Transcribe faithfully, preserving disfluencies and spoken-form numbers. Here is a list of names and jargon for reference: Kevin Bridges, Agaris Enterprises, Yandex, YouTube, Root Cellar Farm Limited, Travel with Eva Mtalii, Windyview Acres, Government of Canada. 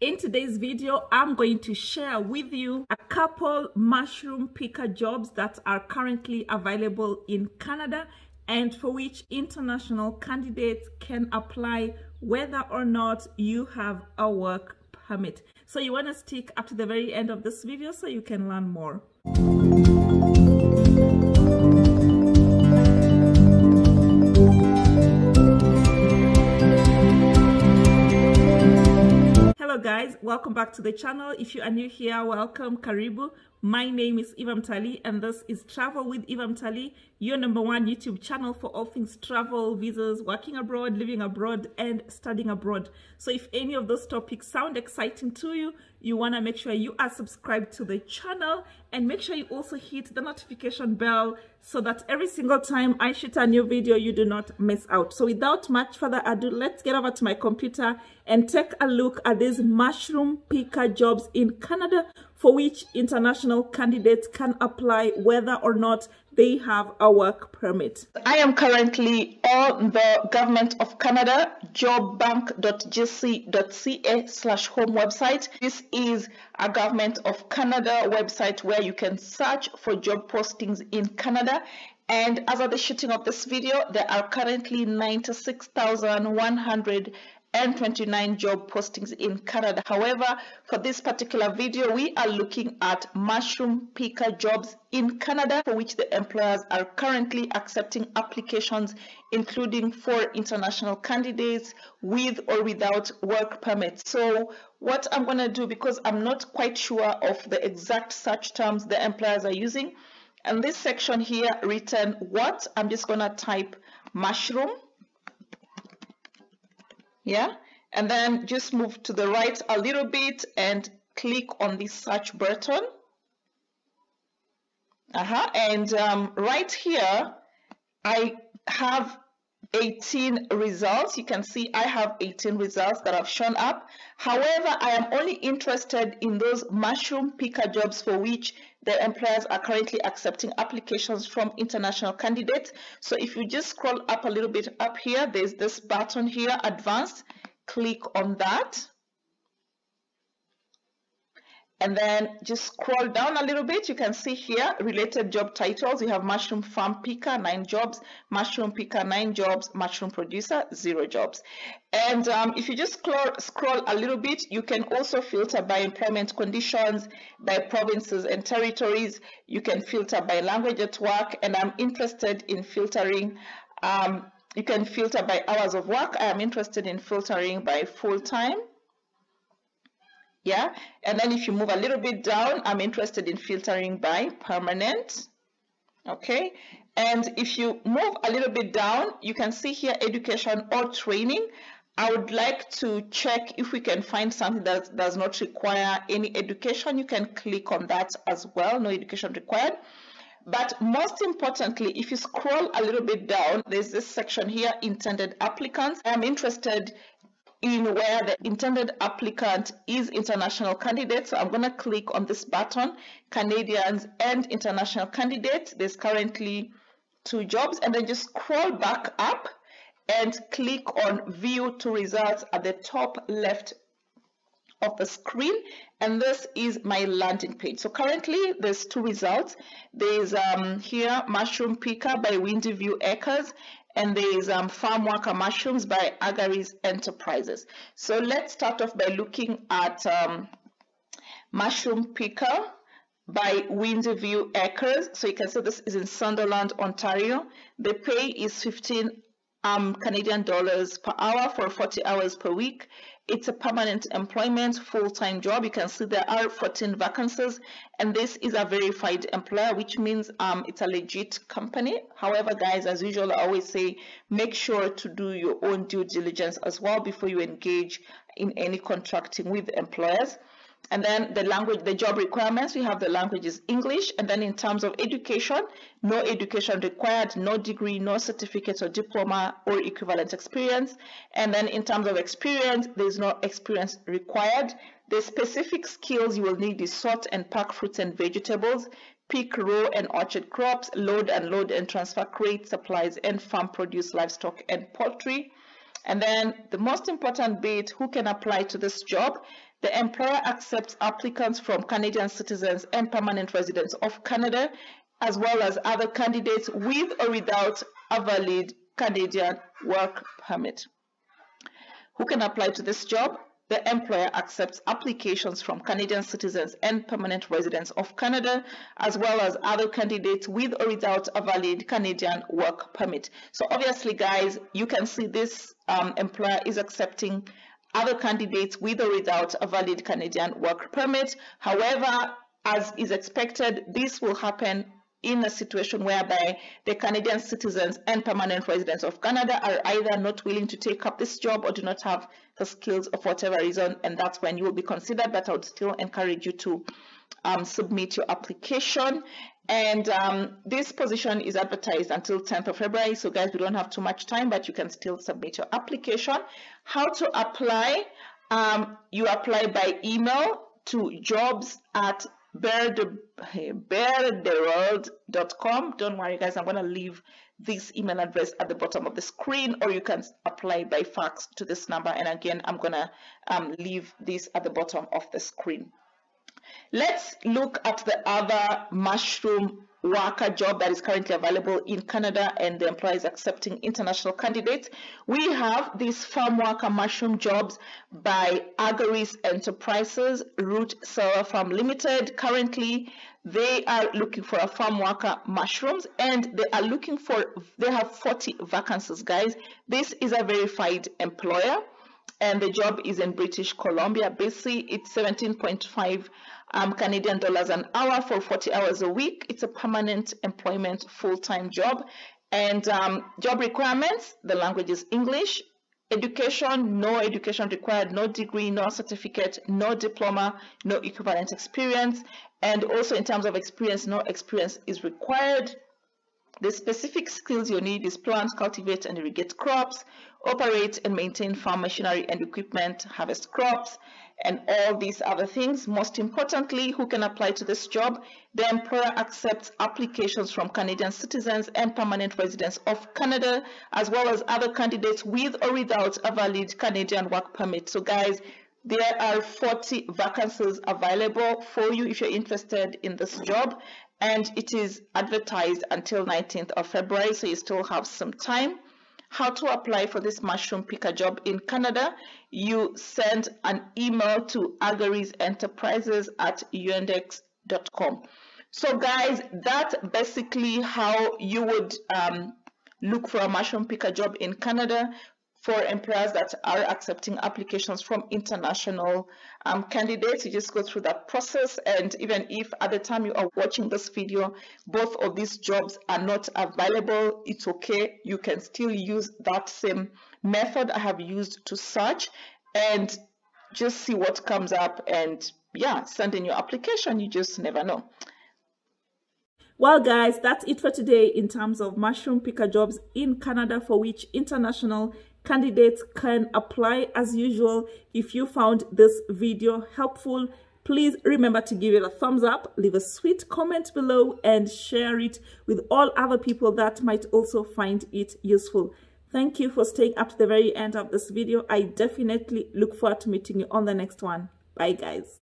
In today's video, I'm going to share with you a couple mushroom picker jobs that are currently available in Canada and for which international candidates can apply whether or not you have a work permit. So you want to stick up to the very end of this video so you can learn more. Hello guys, welcome back to the channel. If you are new here, welcome, karibu. My name is Eva Mtalii and this is Travel with Eva Mtalii, your number one YouTube channel for all things travel, visas, working abroad, living abroad and studying abroad. So if any of those topics sound exciting to you, you want to make sure you are subscribed to the channel and make sure you also hit the notification bell so that every single time I shoot a new video, you do not miss out. So without much further ado, let's get over to my computer and take a look at these mushroom picker jobs in Canada for which international candidates can apply whether or not they have a work permit. I am currently on the Government of Canada job bank dot G C dot C A slash home website. This is a Government of Canada website where you can search for job postings in Canada. And as of the shooting of this video, there are currently ninety-six thousand one hundred and twenty-nine job postings in Canada. However, for this particular video, we are looking at mushroom picker jobs in Canada for which the employers are currently accepting applications, including for international candidates with or without work permits. So what I'm going to do, because I'm not quite sure of the exact search terms the employers are using, and this section here written what, I'm just going to type mushroom. Yeah, and then just move to the right a little bit and click on the search button. Uh-huh. And um, right here, I have eighteen results. You can see I have eighteen results that have shown up. However, I am only interested in those mushroom picker jobs for which the employers are currently accepting applications from international candidates. So if you just scroll up a little bit up here, there's this button here, advanced, click on that. And then just scroll down a little bit. You can see here related job titles. You have mushroom farm picker, nine jobs, mushroom picker, nine jobs, mushroom producer, zero jobs. And um, if you just scroll, scroll a little bit, you can also filter by employment conditions, by provinces and territories. You can filter by language at work, and I'm interested in filtering. Um, you can filter by hours of work. I am interested in filtering by full time. Yeah, and then if you move a little bit down, I'm interested in filtering by permanent. Okay, and if you move a little bit down, you can see here education or training. I would like to check if we can find something that does not require any education. You can click on that as well, no education required. But most importantly, if you scroll a little bit down, there's this section here, intended applicants. I'm interested in where the intended applicant is international candidates. So I'm going to click on this button, Canadians and international candidates. There's currently two jobs, and then just scroll back up and click on view to results at the top left of the screen. And this is my landing page. So currently there's two results. There's um, here mushroom picker by Windyview Acres, and there is um, farm worker mushrooms by Agaris Enterprises. So let's start off by looking at um, mushroom picker by Windyview Acres. So you can see this is in Sunderland, Ontario. The pay is fifteen um, Canadian dollars per hour for forty hours per week. It's a permanent employment, full-time job. You can see there are fourteen vacancies, and this is a verified employer, which means um, it's a legit company. However, guys, as usual, I always say, make sure to do your own due diligence as well before you engage in any contracting with employers. And then the language, the job requirements, we have the language is English. And then in terms of education, no education required, no degree, no certificate or diploma or equivalent experience. And then in terms of experience, there's no experience required. The specific skills you will need is sort and pack fruits and vegetables, pick, row and orchard crops, load and load and transfer crate supplies and farm produce, livestock and poultry. And then the most important bit, who can apply to this job? The employer accepts applicants from Canadian citizens and permanent residents of Canada, as well as other candidates with or without a valid Canadian work permit. Who can apply to this job? The employer accepts applications from Canadian citizens and permanent residents of Canada, as well as other candidates with or without a valid Canadian work permit. So obviously, guys, you can see this um, employer is accepting other candidates with or without a valid Canadian work permit. However, as is expected, this will happen in a situation whereby the Canadian citizens and permanent residents of Canada are either not willing to take up this job or do not have the skills of whatever reason, and that's when you will be considered. But I would still encourage you to um, submit your application. And um, this position is advertised until tenth of February, so guys, we don't have too much time, but you can still submit your application. How to apply? Um, you apply by email to jobs at bear the world dot com. Don't worry, guys, I'm going to leave this email address at the bottom of the screen, or you can apply by fax to this number, and again I'm going to um, leave this at the bottom of the screen. Let's look at the other mushroom worker job that is currently available in Canada, and the employer is accepting international candidates. We have these farm worker mushroom jobs by Agaris Enterprises, Root Cellar Farm Limited. Currently, they are looking for a farm worker mushrooms, and they are looking for, they have forty vacancies, guys. This is a verified employer, and the job is in British Columbia. Basically, it's seventeen point five um, Canadian dollars an hour for forty hours a week. It's a permanent employment full-time job. And um, job requirements, the language is English. Education, no education required, no degree, no certificate, no diploma, no equivalent experience. And also in terms of experience, no experience is required. The specific skills you need is plant, cultivate and irrigate crops, operate and maintain farm machinery and equipment, harvest crops, and all these other things. Most importantly, who can apply to this job? The employer accepts applications from Canadian citizens and permanent residents of Canada, as well as other candidates with or without a valid Canadian work permit. So guys, there are forty vacancies available for you if you're interested in this job. And it is advertised until nineteenth of February, so you still have some time. How to apply for this mushroom picker job in Canada? You send an email to agaris enterprises at yandex dot com. So guys, that's basically how you would um, look for a mushroom picker job in Canada for employers that are accepting applications from international um, candidates. You just go through that process, and even if at the time you are watching this video, both of these jobs are not available, it's okay. You can still use that same method I have used to search and just see what comes up, and yeah, send in your application. You just never know. Well, guys, that's it for today in terms of mushroom picker jobs in Canada for which international candidates can apply. As usual, if you found this video helpful, please remember to give it a thumbs up, leave a sweet comment below, and share it with all other people that might also find it useful. Thank you for staying up to the very end of this video. I definitely look forward to meeting you on the next one. Bye, guys.